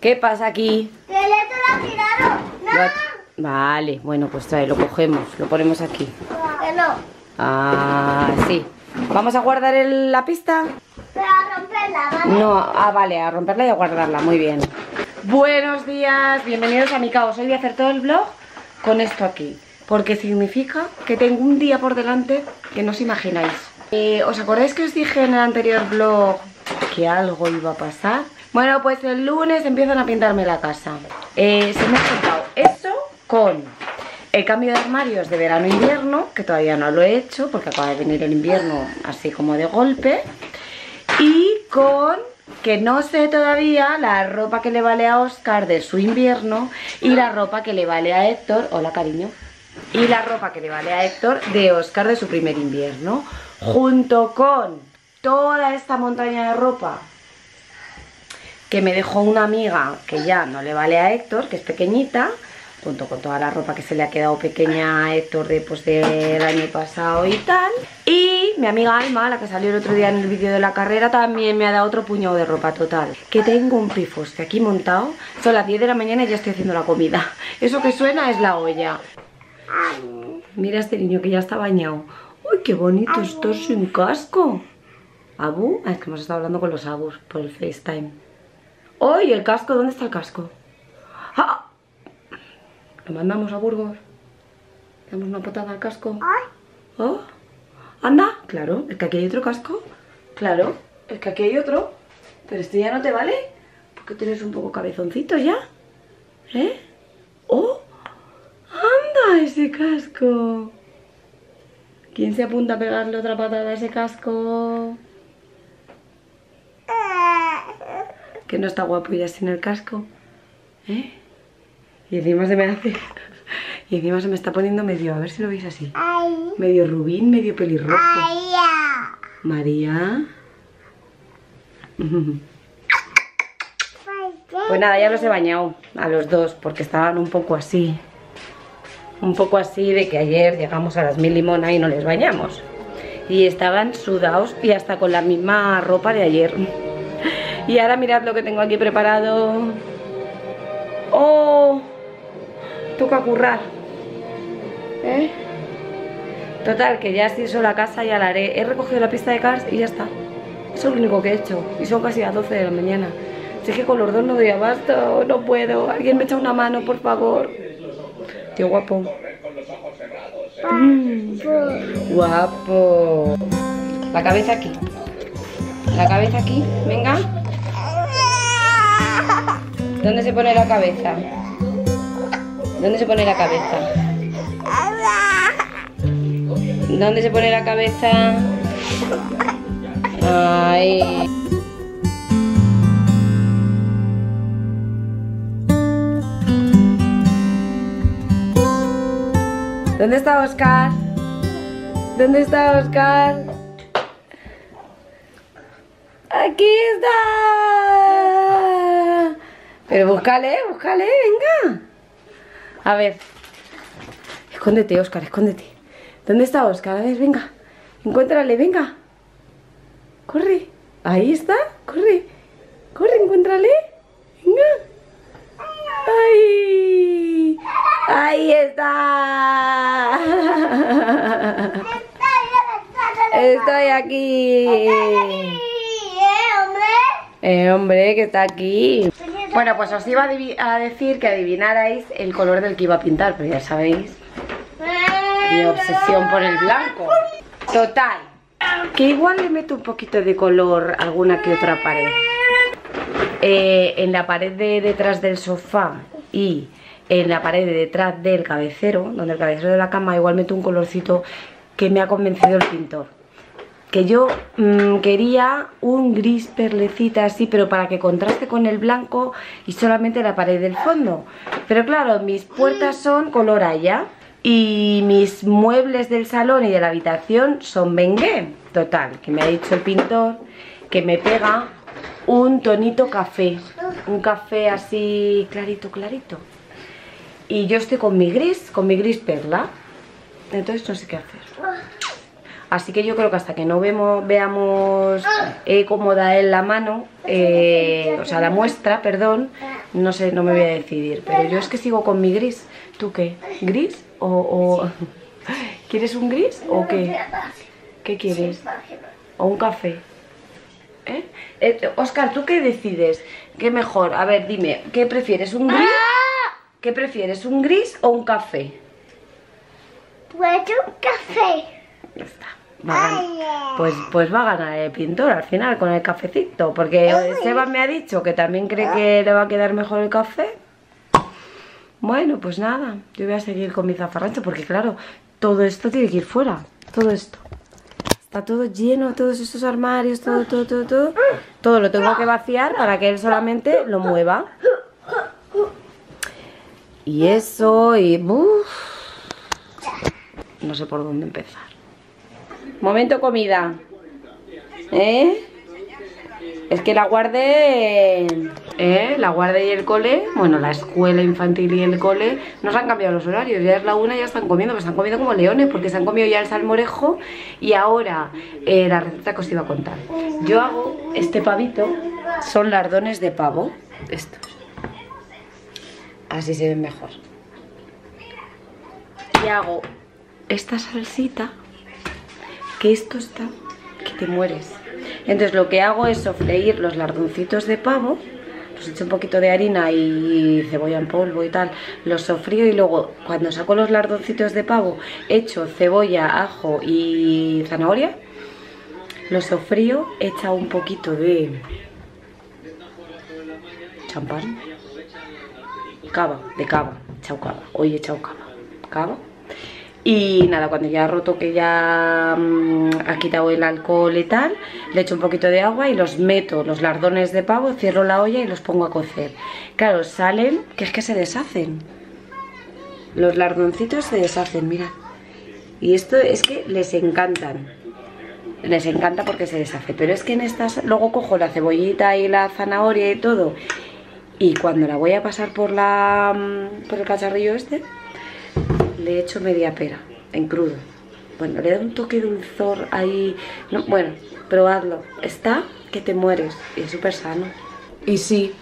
¿Qué pasa aquí? ¡Que el Hector lo ha tirado! ¡No! Vale, bueno, pues trae, lo cogemos, lo ponemos aquí. Que no. Ah, sí. ¿Vamos a guardar la pista? Pero a romperla, ¿vale? No, vale, a romperla y a guardarla, muy bien. Buenos días, bienvenidos a mi caos. Hoy voy a hacer todo el vlog con esto aquí, porque significa que tengo un día por delante que no os imagináis. ¿Os acordáis que os dije en el anterior vlog que algo iba a pasar? Bueno, pues el lunes empiezan a pintarme la casa. Se me ha juntado eso con el cambio de armarios de verano e invierno, que todavía no lo he hecho porque acaba de venir el invierno así como de golpe, y con que no sé todavía la ropa que le vale a Oscar de su invierno y la ropa que le vale a Héctor, hola cariño, y la ropa que le vale a Héctor de Oscar de su primer invierno, junto con toda esta montaña de ropa que me dejó una amiga que ya no le vale a Héctor, que es pequeñita, junto con toda la ropa que se le ha quedado pequeña a Héctor después del año pasado y tal. Y mi amiga Alma, la que salió el otro día en el vídeo de la carrera, también me ha dado otro puñado de ropa. Total, que tengo un pifoste aquí montado. Son las 10 de la mañana y ya estoy haciendo la comida. Eso que suena es la olla. Mira este niño que ya está bañado. ¡Uy, qué bonito! Esto es un casco. ¿Abu? Es que hemos estado hablando con los abus por el FaceTime. ¡Uy, el casco! ¿Dónde está el casco? ¡Ah! ¿Lo mandamos a Burgos? ¿Damos una patada al casco? ¿Oh? ¿Anda? Claro, es que aquí hay otro casco. Claro, es que aquí hay otro. Pero este ya no te vale, porque tú eres un poco cabezoncito ya. ¿Eh? ¡Oh! ¡Anda ese casco! ¿Quién se apunta a pegarle otra patada a ese casco? Que no está guapo ya sin el casco. ¿Eh? Y encima se me hace... Y encima se me está poniendo medio... A ver si lo veis así. Ay. Medio rubín, medio pelirrojo. Ay, ya. María. Pues nada, ya los he bañado a los dos, porque estaban un poco así. Un poco así de que ayer llegamos a las 1000 limonas y no les bañamos. Y estaban sudados y hasta con la misma ropa de ayer. Y ahora mirad lo que tengo aquí preparado. ¡Oh! Toca currar, ¿eh? Total, que ya si hizo la casa ya la haré. He recogido la pista de Cars y ya está. Eso es lo único que he hecho. Y son casi las 12 de la mañana. Si es que con los dos no doy abasto, no puedo. Alguien me echa una mano, por favor. Tío guapo. Guapo. La cabeza aquí. La cabeza aquí, venga. ¿Dónde se pone la cabeza? ¿Dónde se pone la cabeza? ¿Dónde se pone la cabeza? Ay. ¿Dónde está Oscar? ¿Dónde está Oscar? ¡Aquí está! Pero búscale, búscale, venga. A ver, escóndete, Óscar, escóndete. ¿Dónde está Óscar? A ver, venga, encuéntrale, venga. Corre, ahí está, corre. Corre, encuéntrale. Venga. ¡Ay! ¡Ahí está! Estoy aquí. Hombre, que está aquí. Bueno, pues os iba a decir que adivinarais el color del que iba a pintar, pero ya sabéis mi obsesión por el blanco. Total, que igual le meto un poquito de color a alguna que otra pared. En la pared de detrás del sofá y en la pared de detrás del cabecero, donde el cabecero de la cama, igual meto un colorcito que me ha convencido el pintor. Que yo quería un gris perlecita así, pero para que contraste con el blanco y solamente la pared del fondo. Pero claro, mis puertas son color haya y mis muebles del salón y de la habitación son bengué. Total, que me ha dicho el pintor que me pega un tonito café, un café así clarito, clarito. Y yo estoy con mi gris perla, entonces no sé qué hacer. Así que yo creo que hasta que no veamos cómo da él la mano, o sea, la muestra, perdón, no sé, no me voy a decidir. Pero yo es que sigo con mi gris. ¿Tú qué? ¿Gris? O... ¿Quieres un gris o qué? ¿Qué quieres? ¿O un café? ¿Eh? Oscar, ¿tú qué decides? ¿Qué mejor? A ver, dime, ¿qué prefieres? ¿Un gris? ¿Qué prefieres? ¿Un gris o un café? Pues un café. Ya está. Pues va a ganar el pintor al final con el cafecito. Porque Seba me ha dicho que también cree que le va a quedar mejor el café. Bueno, pues nada, yo voy a seguir con mi zafarrancho porque claro, todo esto tiene que ir fuera. Todo esto. Está todo lleno, todos estos armarios, todo. Todo lo tengo que vaciar para que él solamente lo mueva. Y eso, y... Uf. No sé por dónde empezar. Momento comida. ¿Eh? Es que la guardé... La guardé y el cole. Bueno, la escuela infantil y el cole. Nos han cambiado los horarios. Ya es la una y ya están comiendo. Pues han comido como leones porque se han comido ya el salmorejo. Y ahora la receta que os iba a contar. Yo hago este pavito. Son lardones de pavo. Estos. Así se ven mejor. Y hago esta salsita, que esto está que te mueres. Entonces lo que hago es sofreír los lardoncitos de pavo, los echo un poquito de harina y cebolla en polvo y tal, los sofrío y luego cuando saco los lardoncitos de pavo echo cebolla, ajo y zanahoria, los sofrío, echa un poquito de champán, cava, hoy he echado cava. Y nada, cuando ya ha roto, que ya ha quitado el alcohol y tal, le echo un poquito de agua y los meto, los lardones de pavo, cierro la olla y los pongo a cocer. Claro, salen, que es que se deshacen. Los lardoncitos se deshacen, mirad. Y esto es que les encantan. Les encanta porque se deshace. Pero es que en estas, luego cojo la cebollita y la zanahoria y todo. Y cuando la voy a pasar por el cacharrillo este, le he hecho media pera, en crudo. Bueno, le da un toque de dulzor ahí. No, bueno, probadlo. Está que te mueres. Y es súper sano. Y sí,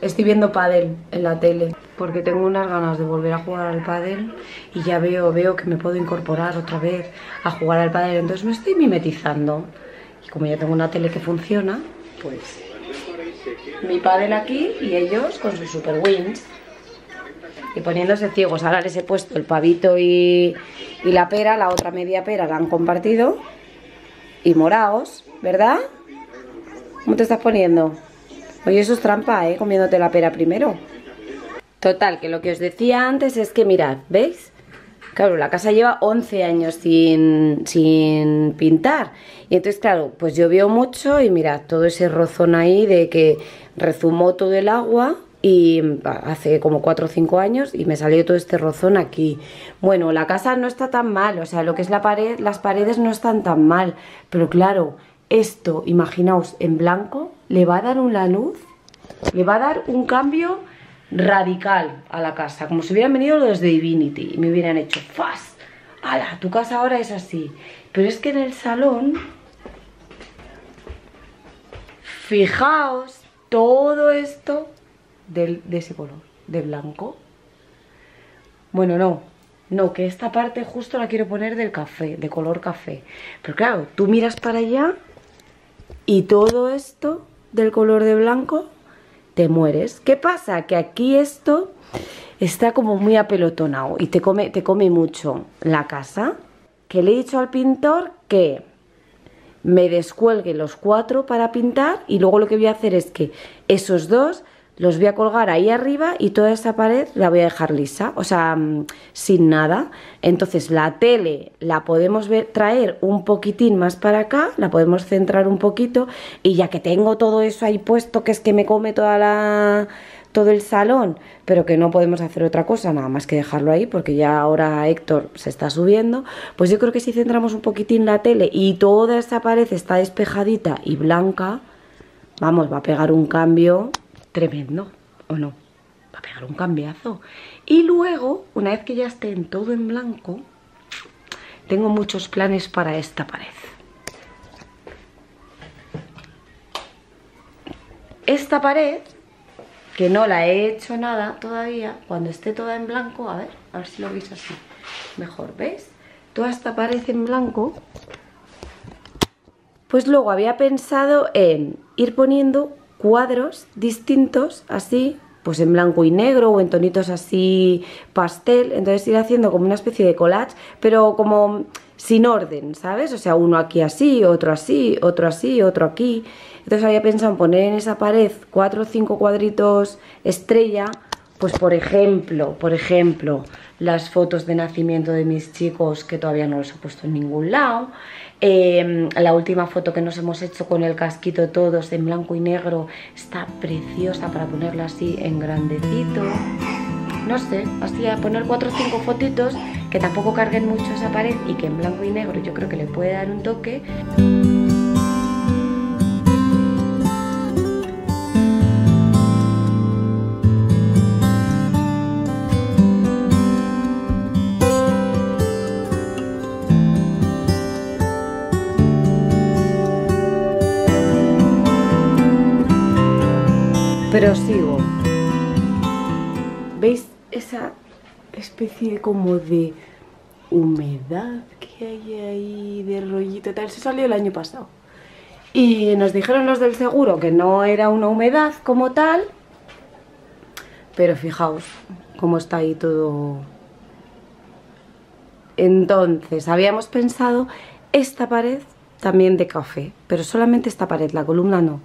estoy viendo pádel en la tele. Porque tengo unas ganas de volver a jugar al pádel. Y ya veo que me puedo incorporar otra vez a jugar al pádel. Entonces me estoy mimetizando. Y como ya tengo una tele que funciona, pues... mi pádel aquí y ellos con sus super wins. Y poniéndose ciegos. Ahora les he puesto el pavito y la pera. La otra media pera la han compartido. Y moraos, ¿verdad? ¿Cómo te estás poniendo? Oye, eso es trampa, ¿eh? Comiéndote la pera primero. Total, que lo que os decía antes es que mirad, ¿veis? Claro, la casa lleva 11 años sin pintar. Y entonces, claro, pues llovió mucho y mirad, todo ese rozón ahí de que rezumó todo el agua. Y hace como 4 o 5 años y me salió todo este rozón aquí. Bueno, la casa no está tan mal, o sea, lo que es la pared, las paredes no están tan mal. Pero claro, esto, imaginaos, en blanco, le va a dar una luz, le va a dar un cambio radical a la casa. Como si hubieran venido los de Divinity y me hubieran hecho ¡fas! ¡Hala! Tu casa ahora es así. Pero es que en el salón, fijaos, todo esto... De ese color, de blanco. Bueno, no, que esta parte justo la quiero poner del café, de color café. Pero claro, tú miras para allá y todo esto del color de blanco, te mueres. ¿Qué pasa? Que aquí esto está como muy apelotonado y te come mucho la casa. Que le he dicho al pintor que me descuelgue los 4 para pintar y luego lo que voy a hacer es que esos 2 los voy a colgar ahí arriba y toda esa pared la voy a dejar lisa, o sea, sin nada. Entonces la tele la podemos traer un poquitín más para acá, la podemos centrar un poquito. Y ya que tengo todo eso ahí puesto, que es que me come todo el salón, pero que no podemos hacer otra cosa nada más que dejarlo ahí, porque ya ahora Héctor se está subiendo, pues yo creo que si centramos un poquitín la tele y toda esa pared está despejadita y blanca, vamos, va a pegar un cambio... tremendo, ¿o no? Va a pegar un cambiazo. Y luego, una vez que ya esté todo en blanco, Tengo muchos planes para esta pared. Esta pared, que no la he hecho nada todavía, cuando esté toda en blanco, a ver si lo veis así mejor, ¿veis? Toda esta pared en blanco, pues luego había pensado en ir poniendo cuadros distintos, así, pues en blanco y negro o en tonitos así pastel, entonces ir haciendo como una especie de collage, pero como sin orden, ¿sabes? O sea, uno aquí así, otro así, otro así, otro aquí. Entonces había pensado en poner en esa pared 4 o 5 cuadritos estrella, pues por ejemplo, las fotos de nacimiento de mis chicos que todavía no los he puesto en ningún lado, la última foto que nos hemos hecho con el casquito todos en blanco y negro, está preciosa para ponerla así en grandecito, no sé, así a poner 4 o 5 fotitos que tampoco carguen mucho esa pared y que en blanco y negro yo creo que le puede dar un toque. Pero sigo. ¿Veis esa especie como de humedad que hay ahí, de rollito tal? Eso salió el año pasado. Y nos dijeron los del seguro que no era una humedad como tal. Pero fijaos cómo está ahí todo. Entonces, habíamos pensado esta pared también de café. Pero solamente esta pared, la columna no.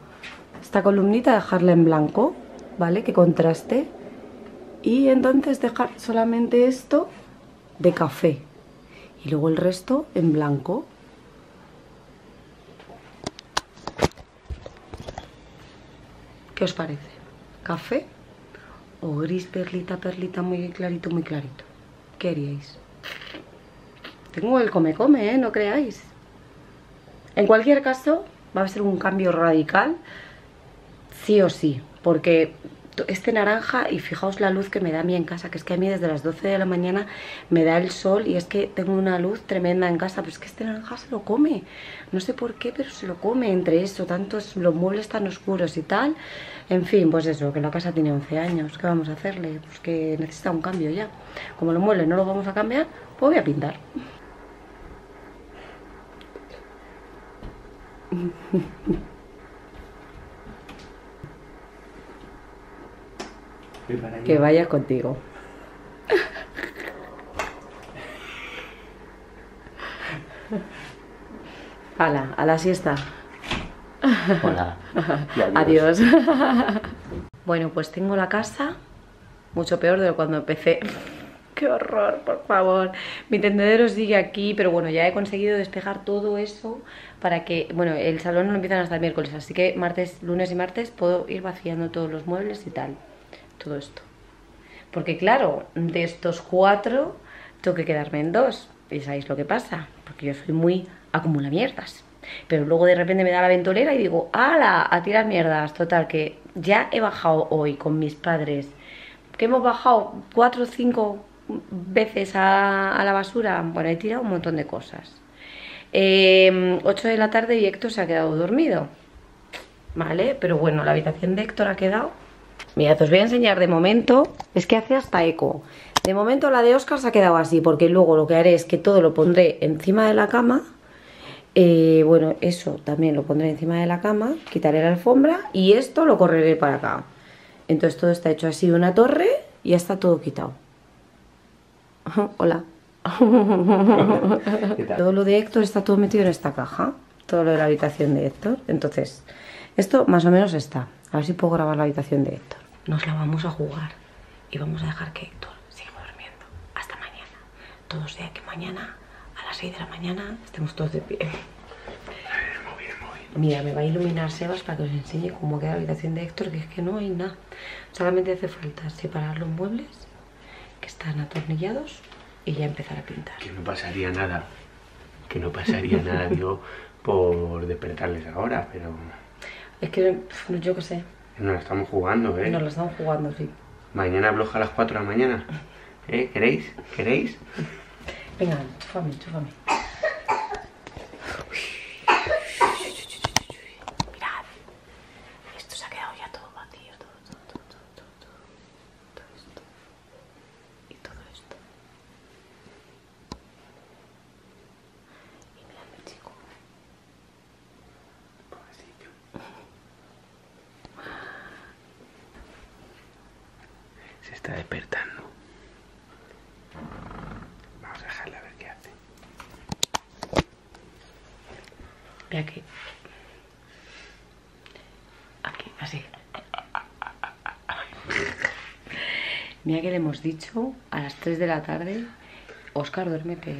Esta columnita dejarla en blanco, ¿vale? Que contraste. Y entonces dejar solamente esto de café. Y luego el resto en blanco. ¿Qué os parece? ¿Café? ¿O gris perlita, perlita, muy clarito, muy clarito? ¿Qué haríais? Tengo el come-come, ¿eh? No creáis. En cualquier caso, va a ser un cambio radical. Sí o sí, porque este naranja, y fijaos la luz que me da a mí en casa, que es que a mí desde las 12 de la mañana me da el sol y es que tengo una luz tremenda en casa, pero es que este naranja se lo come, no sé por qué, pero se lo come, entre eso, tantos los muebles tan oscuros y tal, en fin, pues eso, que la casa tiene 11 años, ¿qué vamos a hacerle? Pues que necesita un cambio ya, como los muebles no los vamos a cambiar, pues voy a pintar. Que vaya contigo. Hala, a la siesta. Hola. Adiós. Bueno, pues tengo la casa mucho peor de cuando empecé. ¡Qué horror, por favor! Mi tendedero sigue aquí, pero bueno, ya he conseguido despejar todo eso para que... Bueno, el salón no lo empiezan hasta el miércoles, así que martes, lunes y martes puedo ir vaciando todos los muebles y tal. Todo esto. Porque claro, de estos 4 tengo que quedarme en 2. Y sabéis lo que pasa. Porque yo soy muy acumula mierdas. Pero luego de repente me da la ventolera y digo, ¡hala! A tirar mierdas. Total, que ya he bajado hoy con mis padres. Que hemos bajado 4 o 5 veces a la basura. Bueno, he tirado un montón de cosas. 8 de la tarde y Héctor se ha quedado dormido. Vale, pero bueno, la habitación de Héctor ha quedado... Mirad, os voy a enseñar de momento, es que hace hasta eco. De momento la de Óscar se ha quedado así, porque luego lo que haré es que todo lo pondré encima de la cama. Bueno, eso también lo pondré encima de la cama, quitaré la alfombra y esto lo correré para acá. Entonces todo está hecho así de una torre y ya está todo quitado. Hola. Todo lo de Héctor está todo metido en esta caja, todo lo de la habitación de Héctor. Entonces, esto más o menos está. A ver si puedo grabar la habitación de Héctor. Nos la vamos a jugar y vamos a dejar que Héctor siga durmiendo hasta mañana. Todo sea que mañana a las 6 de la mañana estemos todos de pie. Muy bien. Mira, me va a iluminar Sebas para que os enseñe cómo queda la habitación de Héctor, que es que no hay nada. Solamente hace falta separar los muebles que están atornillados y ya empezar a pintar. Que no pasaría nada. Que no pasaría nada, digo, por despertarles ahora, pero... Es que yo qué sé. Nos la estamos jugando, ¿eh? Nos la estamos jugando, sí. Mañana bloja a las 4 de la mañana. ¿Queréis? Venga, chúfame, chúfame. está despertando. Vamos a dejarla a ver qué hace. Y aquí. Aquí, así. Mira que le hemos dicho a las 3 de la tarde, Óscar, duérmete.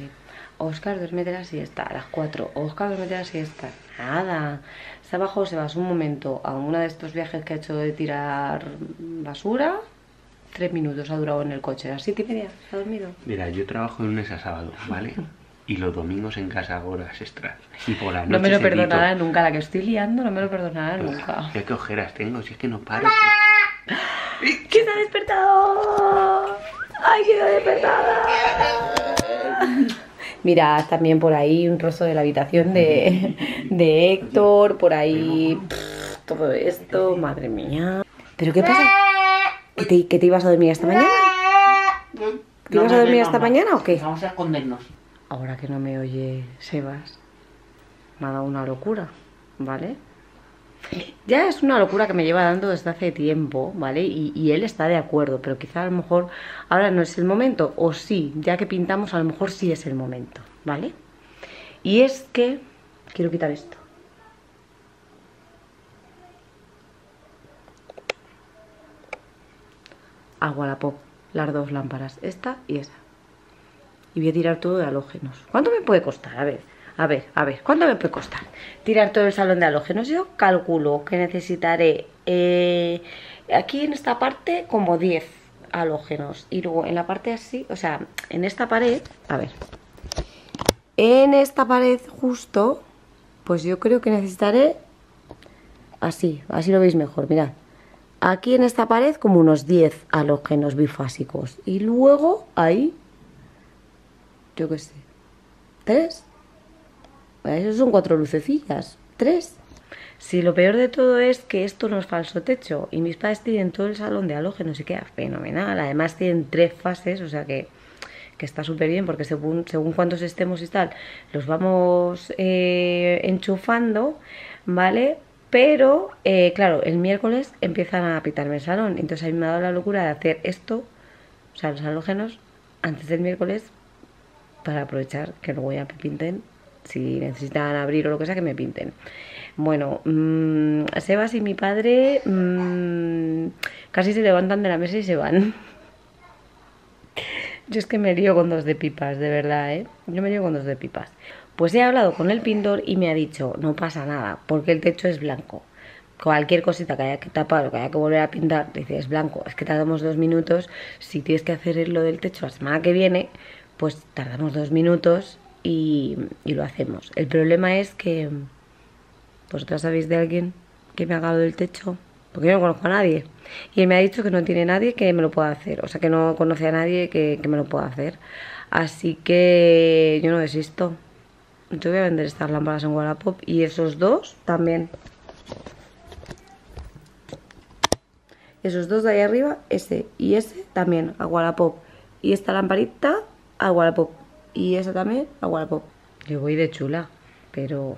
Óscar, duérmete la siesta. A las 4, Óscar, duérmete la siesta. Nada. Está abajo, se va un momento a uno de estos viajes que ha hecho de tirar basura. 3 minutos ha durado en el coche. A las 7:30 se ha dormido. Mira, yo trabajo de lunes a sábado, ¿vale? Y los domingos en casa hago horas extras. Y por la noche. No me lo perdonará nunca. La que estoy liando no me lo perdonará nunca. Mira qué ojeras tengo, si es que no paro. ¡Que se ha despertado! ¡Ay, que se ha despertado! Mirad también por ahí un trozo de la habitación de Héctor. Por ahí todo esto. Madre mía. ¿Pero qué pasa? ¿Que te ibas a dormir esta mañana? ¿Te ibas a dormir esta mañana o qué? Vamos a escondernos. Ahora que no me oye Sebas, me ha dado una locura, ¿vale? Ya es una locura que me lleva dando desde hace tiempo, ¿vale? Y él está de acuerdo, pero quizá a lo mejor ahora no es el momento, o sí, ya que pintamos a lo mejor sí es el momento, ¿vale? Y es que... quiero quitar esto. A Wallapop, las dos lámparas, esta y esa. Y voy a tirar todo de halógenos. ¿Cuánto me puede costar? A ver. A ver, ¿cuánto me puede costar tirar todo el salón de halógenos? Yo calculo que necesitaré aquí en esta parte como 10 halógenos. Y luego en la parte así, o sea, en esta pared, a ver. En esta pared justo, pues yo creo que necesitaré así, así lo veis mejor, mirad. Aquí en esta pared como unos 10 halógenos bifásicos. Y luego ahí, yo qué sé, 3. Esos son 4 lucecillas, 3. Sí, lo peor de todo es que esto no es falso techo. Y mis padres tienen todo el salón de halógenos y queda fenomenal. Además tienen 3 fases, o sea que está súper bien. Porque según cuántos estemos y tal, los vamos enchufando, ¿vale? Pero, claro, el miércoles empiezan a pitarme el salón. Entonces a mí me ha dado la locura de hacer esto, o sea, los halógenos, antes del miércoles, para aprovechar que luego ya me pinten. Si necesitan abrir o lo que sea, que me pinten. Bueno, Sebas y mi padre casi se levantan de la mesa y se van. Yo es que me lío con dos de pipas, de verdad, ¿eh? Yo me lío con dos de pipas. Pues he hablado con el pintor y me ha dicho, no pasa nada, porque el techo es blanco. Cualquier cosita que haya que tapar o que haya que volver a pintar, te dice, es blanco. Es que tardamos 2 minutos. Si tienes que hacer lo del techo la semana que viene, pues tardamos 2 minutos. Y lo hacemos. El problema es que vosotras sabéis de alguien que me ha cagado el techo, porque yo no conozco a nadie y él me ha dicho que no tiene nadie que me lo pueda hacer, o sea que no conoce a nadie que me lo pueda hacer, así que yo no desisto. Yo voy a vender estas lámparas en Wallapop y esos dos también, esos dos de ahí arriba, ese y ese también a Wallapop, y esta lamparita a Wallapop. Y esa también a Wallapop. Yo voy de chula, pero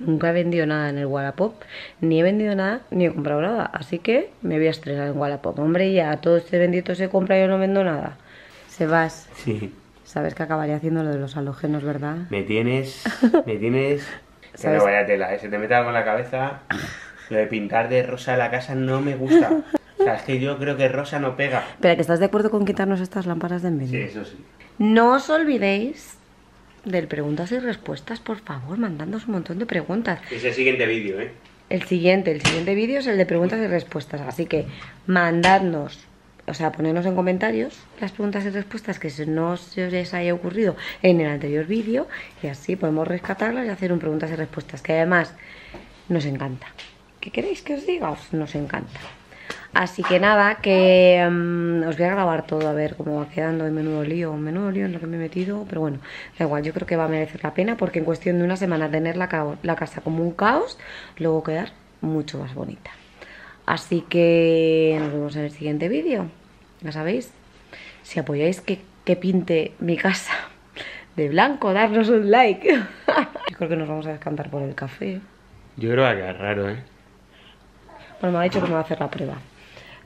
nunca he vendido nada en el Wallapop. Ni he vendido nada, ni he comprado nada. Así que me voy a estresar en Wallapop. Hombre, ya todo este bendito se compra y yo no vendo nada. Sebas. Sí. Sabes que acabaré haciendo lo de los halógenos, ¿verdad? Me tienes... ¿Sabes? Pero vaya tela, se te mete algo en la cabeza. Lo de pintar de rosa la casa no me gusta. O sea, es que yo creo que rosa no pega. Pero que estás de acuerdo con quitarnos estas lámparas de en medio. Sí, eso sí. No os olvidéis del preguntas y respuestas, por favor, mandándonos un montón de preguntas. Es el siguiente vídeo, ¿eh? El siguiente vídeo es el de preguntas y respuestas, así que mandadnos, o sea, ponednos en comentarios las preguntas y respuestas que no se os haya ocurrido en el anterior vídeo y así podemos rescatarlas y hacer un preguntas y respuestas, que además nos encanta. ¿Qué queréis que os diga? Nos encanta. Así que nada, que os voy a grabar todo, a ver cómo va quedando. El menudo lío en lo que me he metido. Pero bueno, da igual, yo creo que va a merecer la pena, porque en cuestión de una semana tener la casa como un caos, luego quedar mucho más bonita. Así que nos vemos en el siguiente vídeo. Ya sabéis, si apoyáis que pinte mi casa de blanco, darnos un like. Yo creo que nos vamos a descantar por el café. Yo creo que va a quedar raro, ¿eh? Bueno, me ha dicho que me va a hacer la prueba.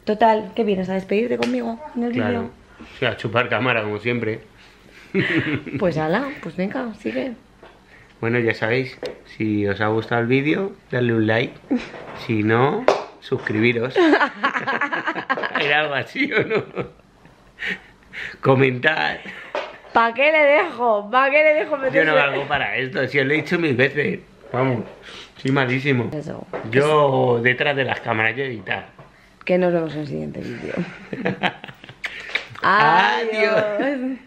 Total, ¿qué vienes a despedirte conmigo en el claro. vídeo? O sea, chupar cámara como siempre. Pues ala, pues venga, sigue. Bueno, ya sabéis, si os ha gustado el vídeo, dadle un like. Si no, suscribiros. Era algo así, ¿o no? Comentad. ¿Para qué le dejo? ¿Para qué le dejo meterse? Yo no valgo para esto, si os lo he dicho mil veces. Vamos, soy malísimo. Eso. Yo detrás de las cámaras, yo editar. Que nos vemos en el siguiente vídeo. Adiós.